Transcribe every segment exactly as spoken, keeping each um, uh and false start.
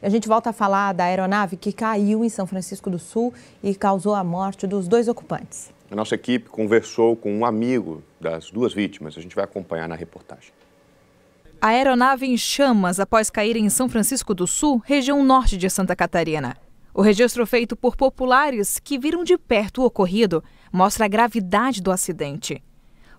A gente volta a falar da aeronave que caiu em São Francisco do Sul e causou a morte dos dois ocupantes. A nossa equipe conversou com um amigo das duas vítimas. A gente vai acompanhar na reportagem. A aeronave em chamas após cair em São Francisco do Sul, região norte de Santa Catarina. O registro feito por populares que viram de perto o ocorrido mostra a gravidade do acidente.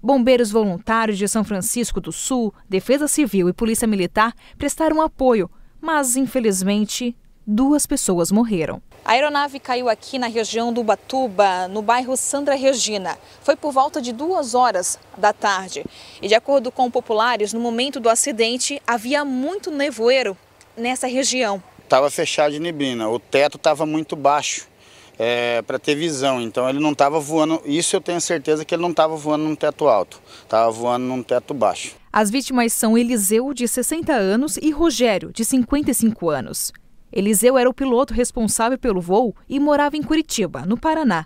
Bombeiros voluntários de São Francisco do Sul, Defesa Civil e Polícia Militar prestaram apoio, mas, infelizmente, duas pessoas morreram. A aeronave caiu aqui na região do Ubatuba, no bairro Sandra Regina. Foi por volta de duas horas da tarde. E, de acordo com populares, no momento do acidente, havia muito nevoeiro nessa região. Estava fechado de neblina, o teto estava muito baixo é, para ter visão, então ele não estava voando, isso eu tenho certeza que ele não estava voando num teto alto, estava voando num teto baixo. As vítimas são Eliseu, de sessenta anos, e Rogério, de cinquenta e cinco anos. Eliseu era o piloto responsável pelo voo e morava em Curitiba, no Paraná.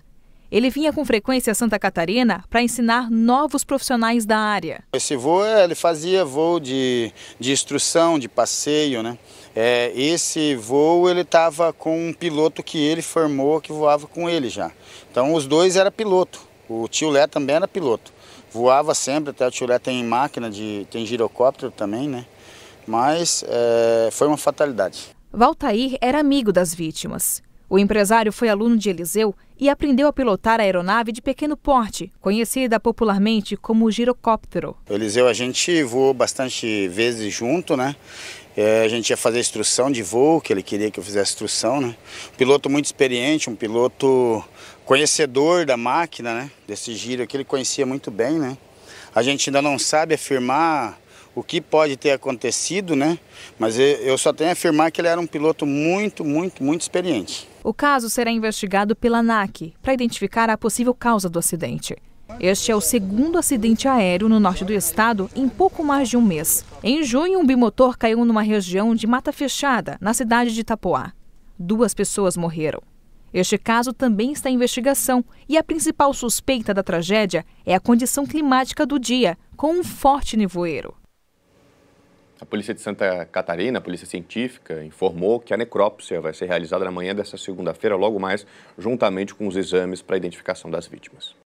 Ele vinha com frequência a Santa Catarina para ensinar novos profissionais da área. Esse voo, ele fazia voo de, de instrução, de passeio, né? É, esse voo, ele estava com um piloto que ele formou, que voava com ele já. Então, os dois eram piloto. O tio Lé também era piloto. Voava sempre, até o tio Lé tem máquina, de, tem girocóptero também, né? Mas é, foi uma fatalidade. Valtair era amigo das vítimas. O empresário foi aluno de Eliseu e aprendeu a pilotar a aeronave de pequeno porte, conhecida popularmente como girocóptero. Eliseu, a gente voou bastante vezes junto, né? É, a gente ia fazer instrução de voo, que ele queria que eu fizesse instrução, né? Um piloto muito experiente, um piloto conhecedor da máquina, né? Desse giro que ele conhecia muito bem, né? A gente ainda não sabe afirmar o que pode ter acontecido, né? Mas eu só tenho a afirmar que ele era um piloto muito, muito, muito experiente. O caso será investigado pela ANAC para identificar a possível causa do acidente. Este é o segundo acidente aéreo no norte do estado em pouco mais de um mês. Em junho, um bimotor caiu numa região de mata fechada, na cidade de Itapoá. Duas pessoas morreram. Este caso também está em investigação e a principal suspeita da tragédia é a condição climática do dia, com um forte nevoeiro. A Polícia de Santa Catarina, a Polícia Científica, informou que a necrópsia vai ser realizada na manhã desta segunda-feira, logo mais, juntamente com os exames para a identificação das vítimas.